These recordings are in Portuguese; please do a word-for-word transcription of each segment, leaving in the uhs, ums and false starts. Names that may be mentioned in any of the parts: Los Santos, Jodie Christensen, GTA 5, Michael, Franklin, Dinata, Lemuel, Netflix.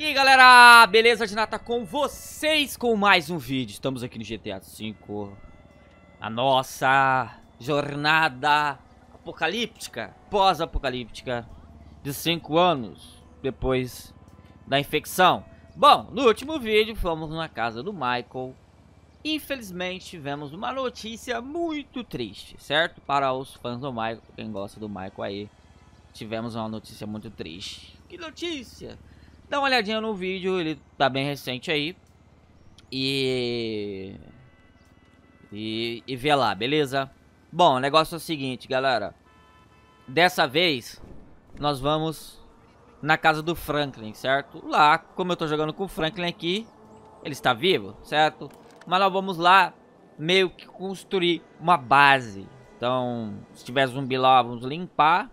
E aí galera, beleza? De nata com vocês com mais um vídeo. Estamos aqui no G T A cinco, a nossa jornada apocalíptica, pós-apocalíptica, de cinco anos depois da infecção. Bom, no último vídeo fomos na casa do Michael. Infelizmente tivemos uma notícia muito triste, certo? Para os fãs do Michael, quem gosta do Michael aí, tivemos uma notícia muito triste. Que notícia? Dá uma olhadinha no vídeo, ele tá bem recente aí. E... E, e vê lá, beleza? Bom, o negócio é o seguinte, galera. Dessa vez, nós vamos na casa do Franklin, certo? Lá, como eu tô jogando com o Franklin aqui, ele está vivo, certo? Mas nós vamos lá meio que construir uma base. Então, se tiver zumbi lá, vamos limpar.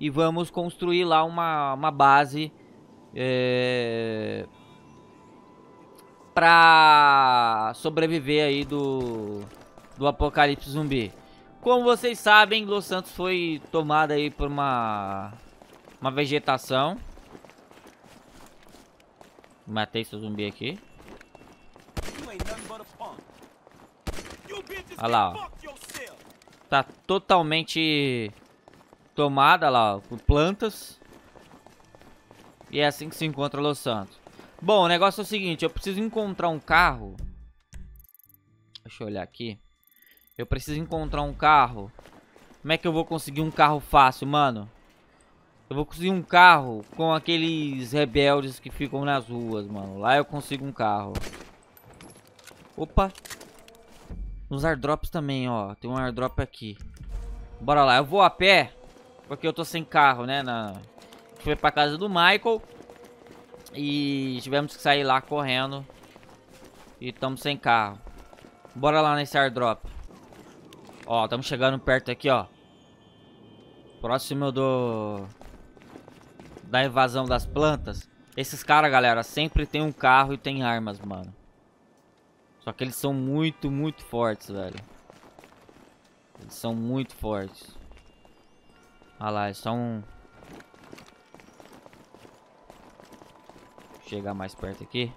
E vamos construir lá uma, uma base... É... pra sobreviver aí do do apocalipse zumbi. Como vocês sabem, Los Santos foi tomada aí por uma uma vegetação. Matei esse zumbi aqui. Olha lá, ó. Tá totalmente tomada lá, ó, por plantas. E é assim que se encontra Los Santos. Bom, o negócio é o seguinte, eu preciso encontrar um carro. Deixa eu olhar aqui. Eu preciso encontrar um carro. Como é que eu vou conseguir um carro fácil, mano? Eu vou conseguir um carro com aqueles rebeldes que ficam nas ruas, mano. Lá eu consigo um carro. Opa. Nos airdrops também, ó. Tem um airdrop aqui. Bora lá, eu vou a pé. Porque eu tô sem carro, né, na... Foi pra casa do Michael e tivemos que sair lá correndo e estamos sem carro. Bora lá nesse airdrop. Ó, estamos chegando perto aqui, ó. Próximo do da invasão das plantas. Esses caras, galera, sempre tem um carro e tem armas, mano. Só que eles são muito, muito fortes, velho. Eles são muito fortes. Olha lá, é só um... Chegar mais perto aqui.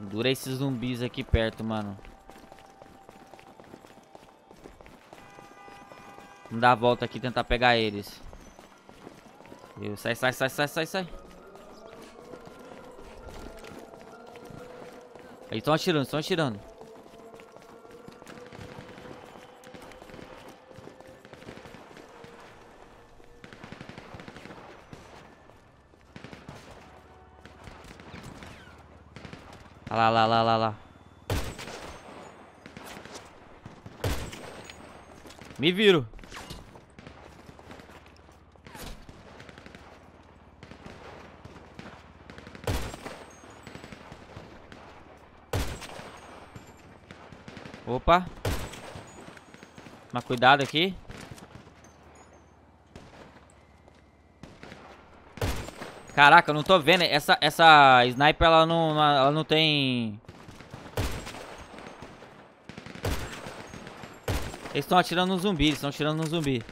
Dura esses zumbis aqui perto, mano. Vamos dar a volta aqui e tentar pegar eles. Eu, sai, sai, sai, sai, sai, sai. Eles estão atirando, estão atirando. Lá, lá, lá, lá, lá. Me viro. Opa. Mas cuidado aqui. Caraca, eu não tô vendo. Essa, essa sniper, ela não, ela não tem... Eles estão atirando no zumbi, eles estão atirando no zumbi.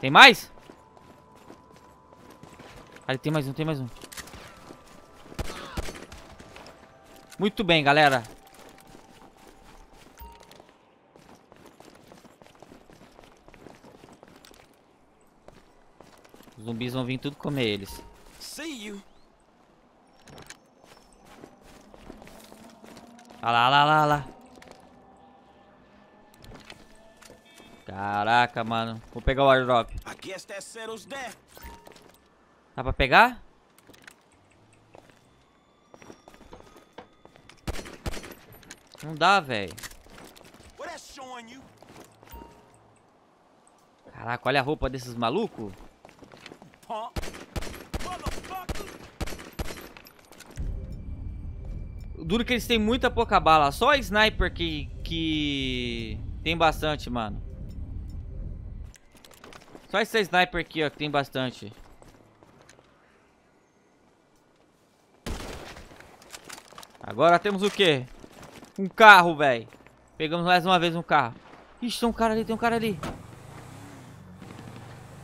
Tem mais? Ali tem mais um, tem mais um. Muito bem, galera. Os zumbis vão vir tudo comer eles. Olha lá, olha lá, olha lá. Caraca, mano. Vou pegar o airdrop. Dá pra pegar? Não dá, velho. Caraca, olha a roupa desses malucos. Duro que eles têm muita pouca bala. Só a sniper que, que tem bastante, mano. Só esse sniper aqui, ó, que tem bastante. Agora temos o quê? Um carro, velho. Pegamos mais uma vez um carro. Ixi, tem um cara ali, tem um cara ali.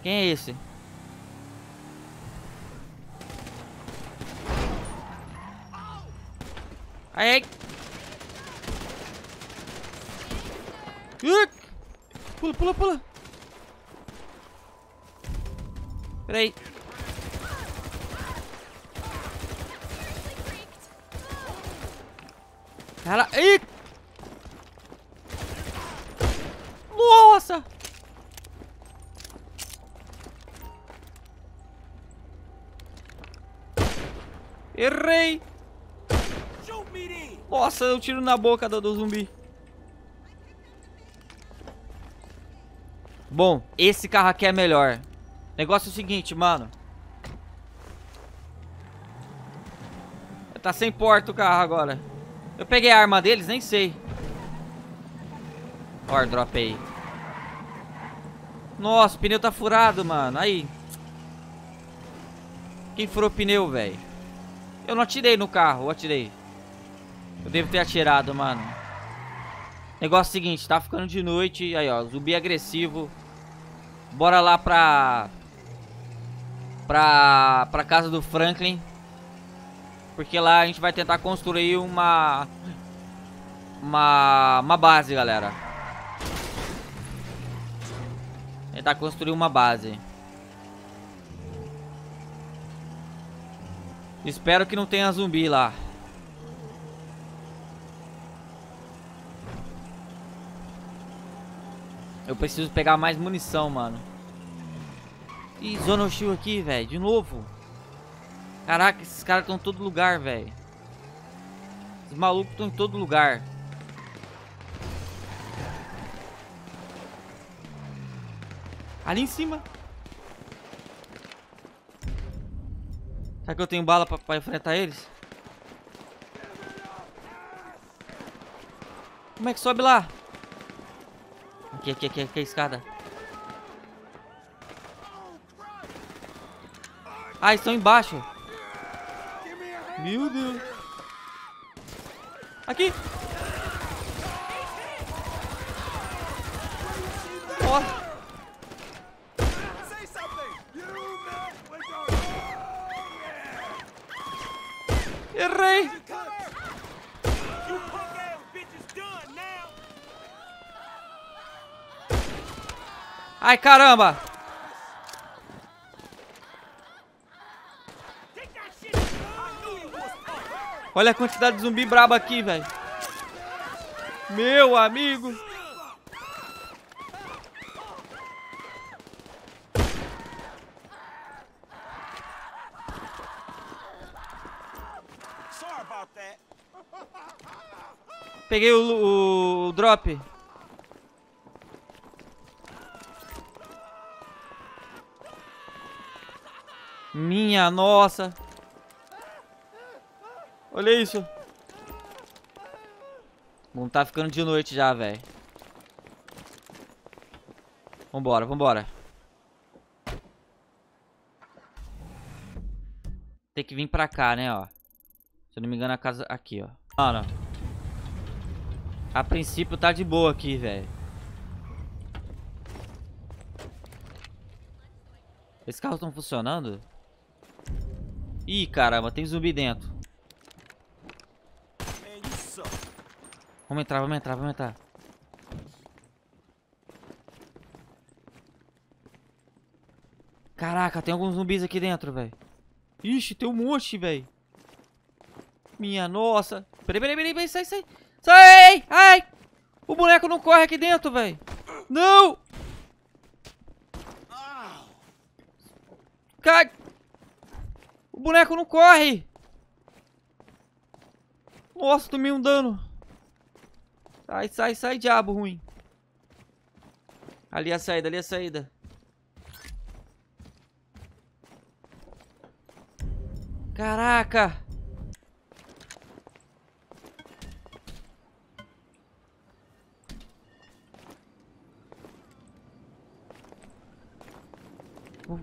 Quem é esse? Ai, ai. Pula, pula, pula. Peraí. Cara, ai. Nossa. Errei. Nossa, eu tiro na boca do, do zumbi. Bom, esse carro aqui é melhor. Negócio é o seguinte, mano. Tá sem porta o carro agora. Eu peguei a arma deles, nem sei. Ó, dropei. Nossa, o pneu tá furado, mano. Aí. Quem furou o pneu, velho? Eu não atirei no carro, eu atirei. Eu devo ter atirado, mano. Negócio é o seguinte, tá ficando de noite. Aí, ó, zumbi agressivo. Bora lá pra... Pra... Pra casa do Franklin. Porque lá a gente vai tentar construir uma... Uma... Uma base, galera. Tentar construir uma base. Espero que não tenha zumbi lá. Eu preciso pegar mais munição, mano. Ih, Zona Hostil aqui, velho. De novo. Caraca, esses caras estão em todo lugar, velho. Esses malucos estão em todo lugar. Ali em cima. Será que eu tenho bala pra, pra enfrentar eles? Como é que sobe lá? Aqui, aqui, aqui, aqui, a escada. Ah, estão embaixo. Meu Deus. Aqui. Ó. Errei. Ai, caramba! Olha a quantidade de zumbi brabo aqui, velho. Meu amigo! Peguei o, o, o drop. Minha nossa. Olha isso. Bom, tá ficando de noite já, velho. Vambora, vambora. Tem que vir pra cá, né, ó. Se eu não me engano, a casa... Aqui, ó. Mano. A princípio tá de boa aqui, velho. Esses carros estão funcionando? Ih, caramba, tem zumbi dentro. Vamos entrar, vamos entrar, vamos entrar. Caraca, tem alguns zumbis aqui dentro, velho. Ixi, tem um monte, velho. Minha nossa. Peraí, peraí, peraí, peraí, sai, sai. Sai, ai. O boneco não corre aqui dentro, velho. Não. Cai. O boneco não corre. Nossa, tomei um dano. Sai, sai, sai, diabo ruim. Ali é a saída, ali é a saída. Caraca.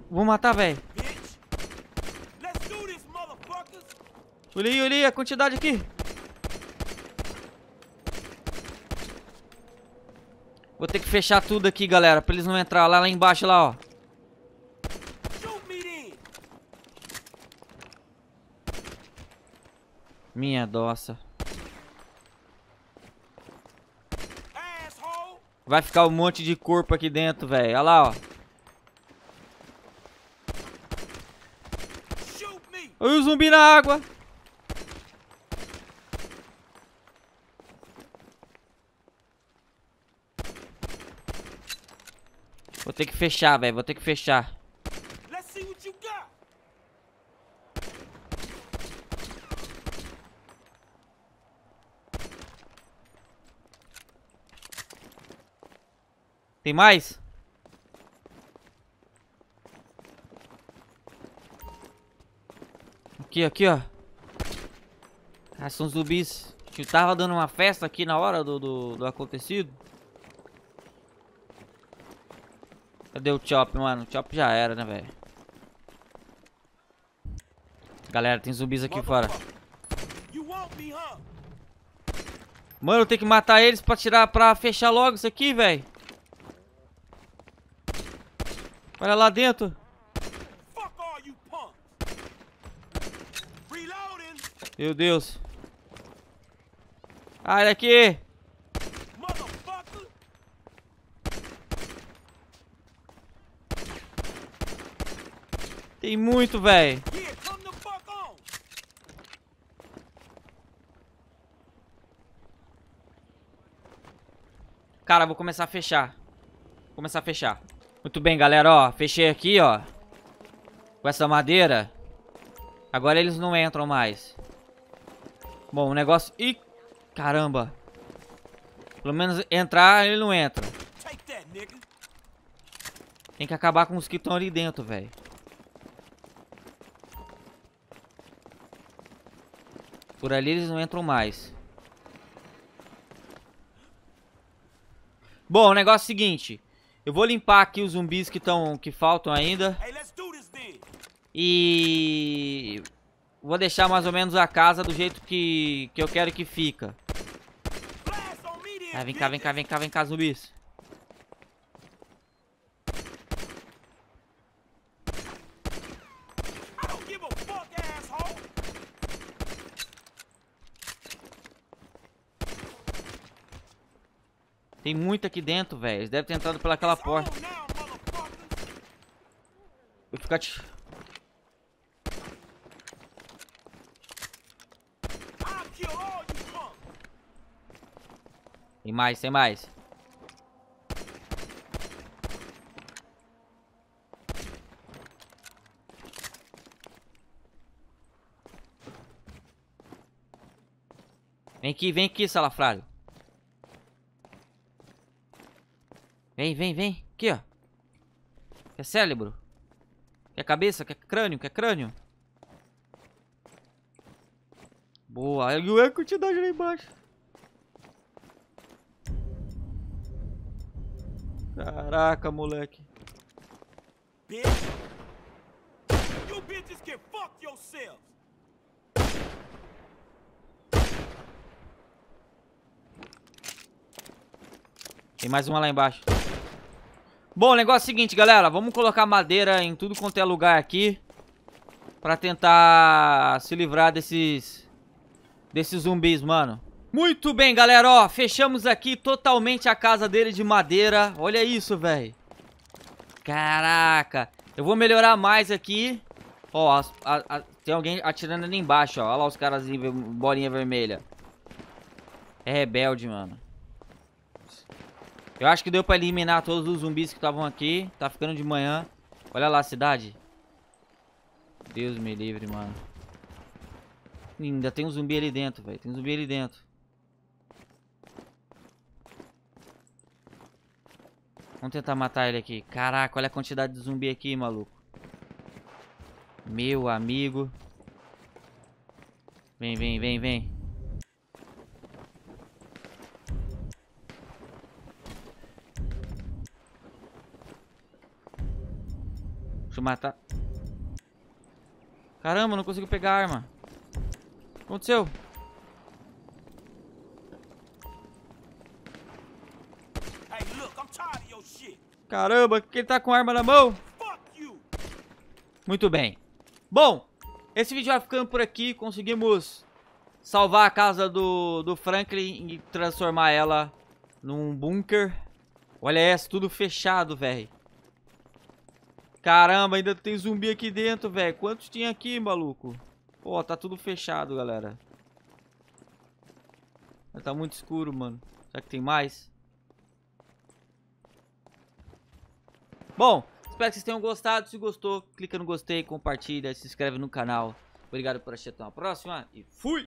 Vou matar, velho. Olha aí, olha aí a quantidade aqui. Vou ter que fechar tudo aqui, galera, pra eles não entrar lá, lá embaixo, lá, ó. Minha nossa. Vai ficar um monte de corpo aqui dentro, velho. Olha lá, ó. Olha o zumbi na água. Vou ter que fechar, velho. Vou ter que fechar. Tem mais? Aqui, aqui, ó. Ah, são zumbis. Eu tava dando uma festa aqui na hora do, do, do acontecido. Cadê o Chop, mano? O Chop já era, né, velho? Galera, tem zumbis aqui fora. Mano, eu tenho que matar eles pra tirar, pra fechar logo isso aqui, velho. Olha lá dentro. Meu Deus. Ah, ele aqui. Tem muito, velho. Cara, vou começar a fechar. Vou começar a fechar. Muito bem, galera, ó, fechei aqui, ó, com essa madeira. Agora eles não entram mais. Bom, o negócio... Ih, caramba. Pelo menos entrar, ele não entra. Tem que acabar com os que estão ali dentro, velho. Por ali eles não entram mais. Bom, o negócio é o seguinte... Eu vou limpar aqui os zumbis que estão, que faltam ainda. E vou deixar mais ou menos a casa do jeito que, que eu quero que fica. Ah, vem cá, vem cá, vem cá, vem cá, zumbis. Tem muito aqui dentro, velho. Eles devem ter entrado pelaquela porta. Vou ficar... Te... Tem mais, tem mais. Vem aqui, vem aqui, salafrário. Vem, vem, vem. Aqui, ó. Quer cérebro? Quer cabeça? Quer crânio? Quer crânio? Boa. Olha a quantidade lá embaixo. Caraca, moleque. Tem mais uma lá embaixo. Bom, o negócio é o seguinte, galera. Vamos colocar madeira em tudo quanto é lugar aqui. Pra tentar se livrar desses... Desses zumbis, mano. Muito bem, galera. Ó, fechamos aqui totalmente a casa dele de madeira. Olha isso, velho. Caraca. Eu vou melhorar mais aqui. Ó, a, a, a, tem alguém atirando ali embaixo, ó. Olha lá os caras em bolinha vermelha. É rebelde, mano. Eu acho que deu pra eliminar todos os zumbis que estavam aqui. Tá ficando de manhã. Olha lá a cidade. Deus me livre, mano. Ainda tem um zumbi ali dentro, velho. Tem um zumbi ali dentro. Vamos tentar matar ele aqui. Caraca, olha a quantidade de zumbi aqui, maluco. Meu amigo. Vem, vem, vem, vem. Deixa eu matar. Caramba, não consigo pegar a arma. O que aconteceu? Caramba, que ele tá com a arma na mão. Muito bem. Bom, esse vídeo vai ficando por aqui. Conseguimos salvar a casa do, do Franklin e transformar ela num bunker. Olha essa, tudo fechado, velho. Caramba, ainda tem zumbi aqui dentro, velho. Quantos tinha aqui, maluco? Pô, tá tudo fechado, galera. Tá muito escuro, mano. Será que tem mais? Bom, espero que vocês tenham gostado. Se gostou, clica no gostei, compartilha, se inscreve no canal. Obrigado por assistir, até uma próxima e fui!